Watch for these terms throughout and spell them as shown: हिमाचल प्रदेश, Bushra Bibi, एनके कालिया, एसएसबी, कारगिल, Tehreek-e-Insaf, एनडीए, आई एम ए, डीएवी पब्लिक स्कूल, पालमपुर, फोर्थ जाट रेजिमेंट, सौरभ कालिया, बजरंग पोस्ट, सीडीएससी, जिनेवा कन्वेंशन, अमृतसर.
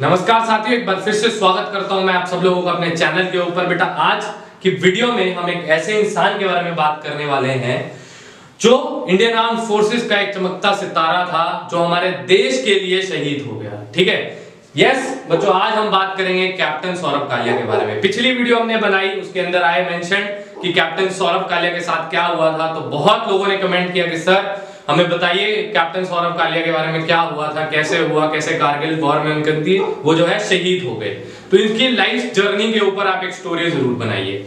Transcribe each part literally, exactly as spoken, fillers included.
नमस्कार साथियों, एक बार फिर से स्वागत करता हूं मैं आप सब लोगों को अपने चैनल के ऊपर। बेटा आज की वीडियो में हम एक ऐसे इंसान के बारे में बात करने वाले हैं जो इंडियन आर्म फोर्सेस का एक चमकता सितारा था, जो हमारे देश के लिए शहीद हो गया। ठीक है यस बच्चों, आज हम बात करेंगे कैप्टन सौरभ कालिया के बारे में। पिछली वीडियो हमने बनाई, उसके अंदर आए मेंशन कि कैप्टन सौरभ कालिया के साथ क्या हुआ था, तो बहुत लोगों ने कमेंट किया कि सर हमें बताइए कैप्टन सौरभ कालिया के बारे में क्या हुआ था, कैसे हुआ, कैसे कारगिल वॉर में उनके वो जो है शहीद हो गए। तो इनकी लाइफ जर्नी के ऊपर आप एक स्टोरी जरूर बनाइए।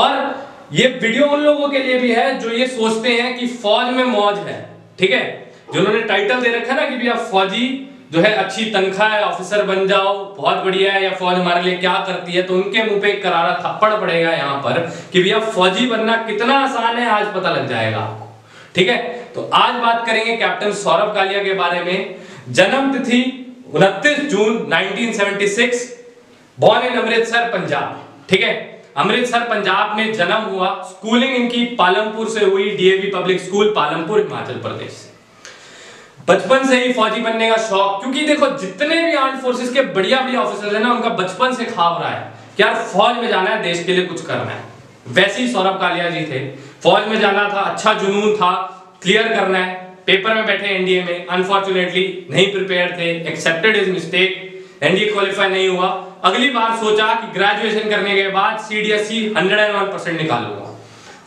और ये वीडियो उन लोगों के लिए भी है जो ये सोचते हैं कि फौज में मौज है। ठीक है, जिन्होंने टाइटल दे रखा है ना कि भैया फौजी जो है अच्छी तनख्वाह है, ऑफिसर बन जाओ, बहुत बढ़िया है, या फौज हमारे लिए क्या करती है, तो उनके मुंह पे एक करारा थप्पड़ पड़ेगा यहाँ पर कि भैया फौजी बनना कितना आसान है, आज पता लग जाएगा आपको। ठीक है, तो आज बात करेंगे कैप्टन सौरभ कालिया के बारे में। जन्म तिथि उनतीस June nineteen seventy six, born in अमृतसर Punjab. ठीक है, अमृतसर पंजाब में जन्म हुआ। स्कूलिंग इनकी पालमपुर से हुई, डीएवी पब्लिक स्कूल पालमपुर हिमाचल प्रदेश। बचपन से ही फौजी बनने का शौक, क्योंकि देखो जितने भी आर्म फोर्सेस के बढ़िया बढ़िया ऑफिसर है ना, उनका बचपन से ख्वाब रहा है कि यार फौज में जाना है, देश के लिए कुछ करना है। वैसे ही सौरभ कालिया जी थे, फौज में जाना था, अच्छा जुनून था, क्लियर करना है। पेपर में बैठे एनडीए में, अनफॉर्चुनेटली नहीं प्रिपेयर थे, accepted his mistake, एनडीए qualify नहीं हुआ। अगली बार सोचा कि ग्रेजुएशन करने के बाद सीडीएससी hundred and one percent निकालूंगा।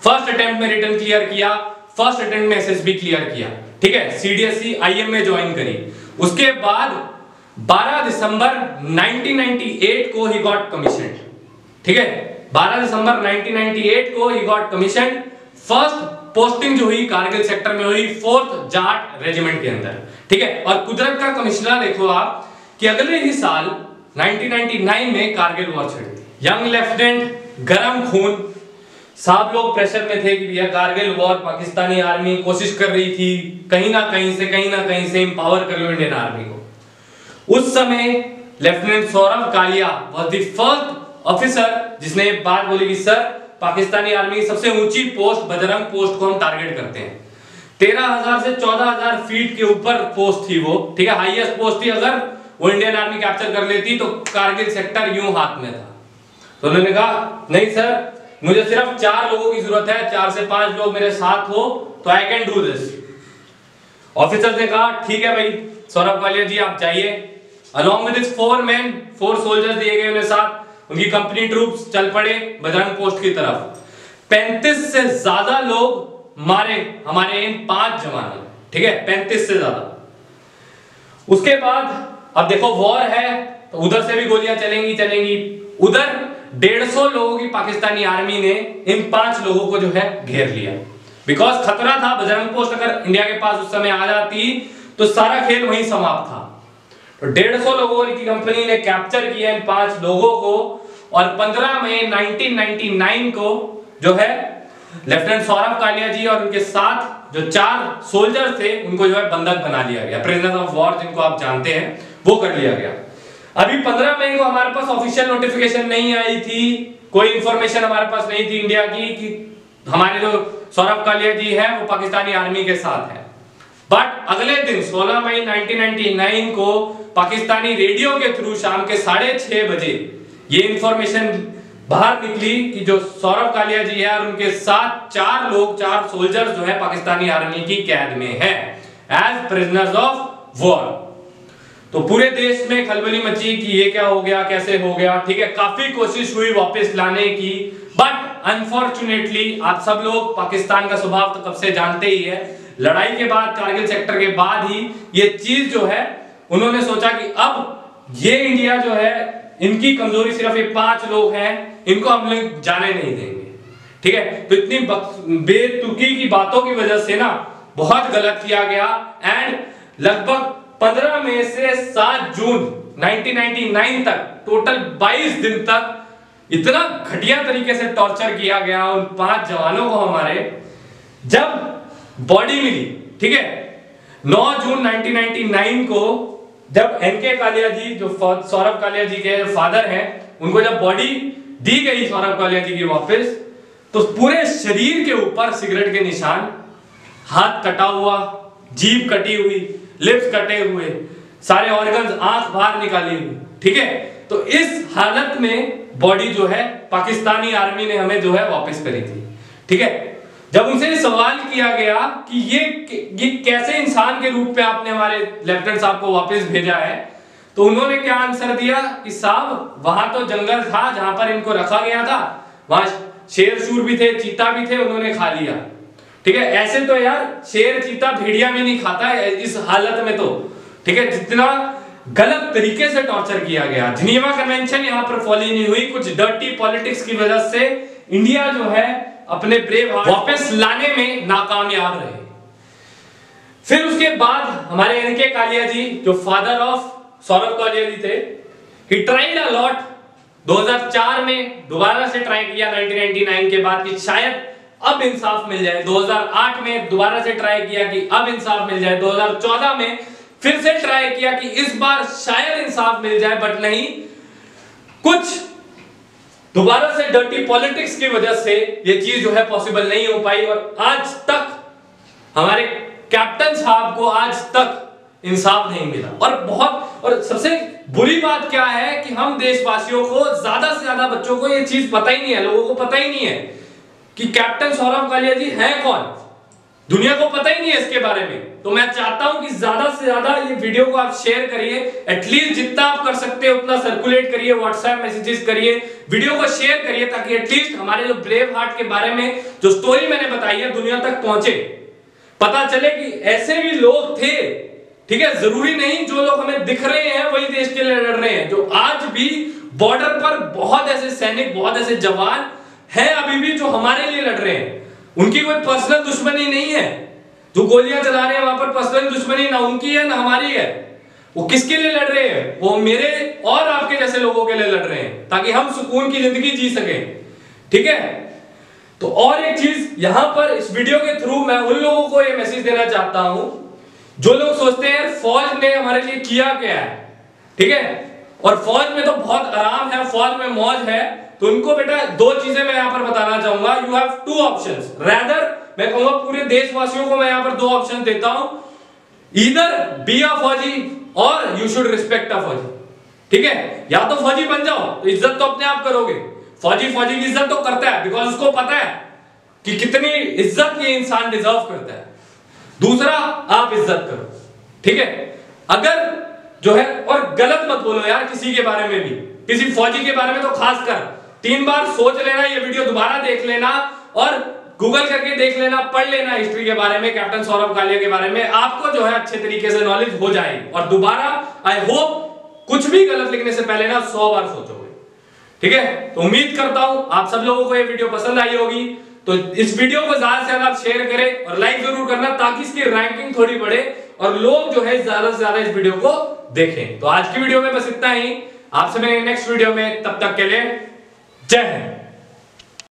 फर्स्ट अटेम्प्ट में रिटर्न क्लियर किया, फर्स्ट अटेम्प्ट में एसएसबी क्लियर किया। ठीक है, सीडीएससी आई एम ए join करी। उसके बाद बारह दिसंबर नाइनटीन नाइंटी एट को ही गॉट कमीशन। ठीक है, बारह दिसंबर नाइनटीन नाइंटी एट को ही गॉट कमीशन। फर्स्ट पोस्टिंग जो हुई कारगिल सेक्टर में हुई, फोर्थ जाट रेजिमेंट के अंदर। ठीक है, और कुदरत का कमिश्नर देखो आप कि अगले ही साल नाइनटीन नाइंटी नाइन में कारगिल वॉर छिड़ गई। यंग लेफ्टिनेंट, गरम खून, सब लोग प्रेशर में थे कि भैया कारगिल वॉर, पाकिस्तानी आर्मी कोशिश कर रही थी कहीं ना कहीं से कहीं ना कहीं से इंपावर कर लो इंडियन आर्मी को। उस समय lieutenant सौरभ कालिया was the first officer जिसने बात बोली कि सर पाकिस्तानी आर्मी की सबसे ऊंची पोस्ट बजरंग पोस्ट को हम टारगेट करते हैं। तेरह हज़ार से चौदह हज़ार फीट के ऊपर पोस्ट थी वो। ठीक है, हाईएस्ट पोस्ट थी, अगर वो इंडियन आर्मी कैप्चर कर लेती तो कारगिल सेक्टर यूं हाथ में था। तो उन्होंने कहा नहीं सर, मुझे सिर्फ चार लोगों की जरूरत है, चार से पांच लोग मेरे साथ हो तो I can do this. Officer ने कहा ठीक है भाई सौरभ कालिया जी आप जाइए। Along with his four man, four soldiers दिए गए उन्हें साथ। उनकी कंपनी ट्रूप्स चल पड़े बजरंग पोस्ट की तरफ। पैंतीस से ज्यादा लोग मारे हमारे इन पांच जवानों ने। ठीक है, पैंतीस से ज्यादा। उसके बाद अब देखो वॉर है तो उधर से भी गोलियां चलेंगी चलेंगी। उधर डेढ़ सौ लोगों की पाकिस्तानी आर्मी ने इन पांच लोगों को जो है घेर लिया, बिकॉज खतरा था बजरंग पोस्ट अगर इंडिया के पास उस समय आ जाती तो सारा खेल वहीं समाप्त था। डेढ़ सौ लोगों की कंपनी ने कैप्चर किया इन पांच लोगों को, और पंद्रह मई नाइनटीन नाइंटी नाइन को जो है लेफ्टिनेंट सौरभ कालिया जी और उनके साथ जो चार सोल्जर्स थे उनको जो है बंधक बना लिया गया। प्रिजनर्स ऑफ वॉर जिनको आप जानते हैं वो कर लिया गया। अभी पंद्रह मई को हमारे पास ऑफिशियल नोटिफिकेशन नहीं आई थी, कोई इंफॉर्मेशन हमारे पास नहीं थी इंडिया की कि हमारे जो सौरभ कालिया जी है वो पाकिस्तानी आर्मी के साथ है। बट अगले दिन सोलह मई नाइनटीन नाइंटी नाइन को पाकिस्तानी रेडियो के थ्रू शाम के साढ़े छह बजे ये इंफॉर्मेशन बाहर निकली कि जो सौरभ कालिया जी है और उनके साथ चार लोग, चार सोल्जर्स जो है पाकिस्तानी आर्मी की कैद में है एज प्रिजनर्स ऑफ वॉर। तो पूरे देश में खलबली मची कि ये क्या हो गया, कैसे हो गया। ठीक है, काफी कोशिश हुई वापस लाने की, बट अनफॉर्चुनेटली आप सब लोग पाकिस्तान का स्वभाव तो कब से जानते ही है। लड़ाई के बाद, कारगिल सेक्टर के बाद ही ये चीज जो है उन्होंने सोचा कि अब ये इंडिया जो है इनकी कमजोरी सिर्फ ये पांच लोग हैं, इनको हम लोग जाने नहीं देंगे। ठीक है, तो इतनी बेतुकी की बातों की वजह से ना बहुत गलत किया गया। एंड लगभग पंद्रह मई से सात जून नाइनटीन नाइंटी नाइन तक टोटल बाईस दिन तक इतना घटिया तरीके से टॉर्चर किया गया उन पांच जवानों को हमारे, जब बॉडी मिली। ठीक है, नौ जून नाइनटीन नाइंटी नाइन को जब एनके कालिया जी जो सौरभ कालिया जी के फादर हैं उनको जब बॉडी दी गई सौरभ कालिया जी की वापस, तो पूरे शरीर के ऊपर सिगरेट के निशान, हाथ कटा हुआ, जीभ कटी हुई, लिप्स कटे हुए, सारे ऑर्गन्स आंख बाहर निकाली हुई, ठीक है। तो इस हालत में बॉडी जो है पाकिस्तानी आर्मी ने हमें जो है वापस करी थी, ठीक है। जब उनसे सवाल किया गया कि ये ये कैसे इंसान के रूप में आपने हमारे लेफ्टिनेंट साहब को वापस भेजा है, तो उन्होंने क्या आंसर दिया कि साहब वहां तो जंगल था जहां पर इनको रखा गया था, वहां शेर शूर भी थे, चीता भी थे, उन्होंने खा लिया, ठीक है। ऐसे तो यार शेर चीता भेड़िया भी नहीं खाता है इस हालत में, तो ठीक है जितना गलत तरीके से टॉर्चर किया गया। जिनेवा कन्वेंशन यहाँ पर फॉलो नहीं हुई, कुछ डर्टी पॉलिटिक्स की वजह से इंडिया जो है अपने ब्रेव वापस लाने में नाकामयाब रहे। फिर उसके बाद हमारे एनके कालिया जी जो फादर ऑफ सौरभ कालिया जी थे, ही ट्राइड अ लॉट, दो हज़ार चार में दोबारा से ट्राई किया नाइनटीन नाइंटी नाइन के बाद कि शायद अब इंसाफ मिल जाए, दो हज़ार आठ में दोबारा से ट्राई किया कि अब इंसाफ मिल जाए, दो हज़ार चौदह में फिर से ट्राई किया कि इस बार शायद इंसाफ मिल जाए, बट नहीं, कुछ दोबारा से डर्टी पॉलिटिक्स की वजह से ये चीज जो है पॉसिबल नहीं हो पाई और आज तक हमारे कैप्टन साहब को आज तक इंसाफ नहीं मिला। और बहुत और सबसे बुरी बात क्या है कि हम देशवासियों को, ज्यादा से ज्यादा बच्चों को ये चीज पता ही नहीं है, लोगों को पता ही नहीं है कि कैप्टन सौरभ कालिया जी हैं कौन, दुनिया को पता ही नहीं है इसके बारे में। तो मैं चाहता हूं कि ज्यादा से ज्यादा ये वीडियो को आप शेयर करिए, एटलीस्ट जितना आप कर सकते हैं उतना सर्कुलेट करिए, व्हाट्सएप मैसेजेस करिए, वीडियो को शेयर करिए, ताकि एटलीस्ट हमारे जो ब्रेव हार्ट के बारे में जो स्टोरी मैंने बताई है दुनिया तक पहुंचे, पता चले कि ऐसे भी लोग थे, ठीक है। जरूरी नहीं जो लोग हमें दिख रहे हैं वही देश के लिए लड़ रहे हैं, जो आज भी बॉर्डर पर बहुत ऐसे सैनिक, बहुत ऐसे जवान है अभी भी जो हमारे लिए लड़ रहे हैं, उनकी कोई पर्सनल दुश्मनी नहीं है, जो गोलियां चला रहे हैं वहां पर पर्सनल दुश्मनी ना उनकी है ना हमारी है। वो किसके लिए लड़ रहे हैं, वो मेरे और आपके जैसे लोगों के लिए लड़ रहे हैं, ताकि हम सुकून की जिंदगी जी सकें, ठीक है। तो और एक चीज यहां पर इस वीडियो के थ्रू मैं उन लोगों को ये मैसेज देना चाहता हूं जो लोग सोचते हैं फौज ने हमारे लिए किया क्या है, ठीक है, और फौज में तो बहुत आराम है, फौज में मौज है, तो उनको बेटा दो चीजें मैं यहाँ पर बताना चाहूंगा, you have two options, rather मैं कहूंगा पूरे देशवासियों को मैं यहाँ पर दो ऑप्शन देता हूं, ईदर बी अ फौजी और यू शुड रिस्पेक्ट अ फौजी, ठीक है। या तो फौजी बन जाओ, इज्जत तो अपने आप करोगे, फौजी फौजी की इज्जत तो करता है बिकॉज उसको पता है कि कितनी इज्जत ये इंसान डिजर्व करता है। दूसरा, आप इज्जत करो, ठीक है, अगर जो है, और गलत मत बोलो यार किसी के बारे में भी, किसी फौजी के बारे में तो खास कर तीन बार सोच लेना, ये वीडियो दोबारा देख लेना और गूगल करके देख लेना, पढ़ लेना हिस्ट्री के बारे में, कैप्टन सौरभ कालिया के बारे में, आपको जो है अच्छे तरीके से नॉलेज हो जाएगी और दोबारा आई होप कुछ भी गलत लिखने से पहले ना सौ बार सोचोगे, ठीक है। तो उम्मीद करता हूं आप सब लोगों को ये वीडियो पसंद आई होगी, तो इस वीडियो को ज्यादा से ज्यादा आप शेयर करें और लाइक जरूर करना ताकि इसकी रैंकिंग थोड़ी बढ़े और लोग जो है ज्यादा से ज्यादा इस वीडियो को देखें। तो आज की वीडियो में बस इतना ही, आपसे मिलेंगे नेक्स्ट वीडियो में, तब तक के लिए जय हिंद।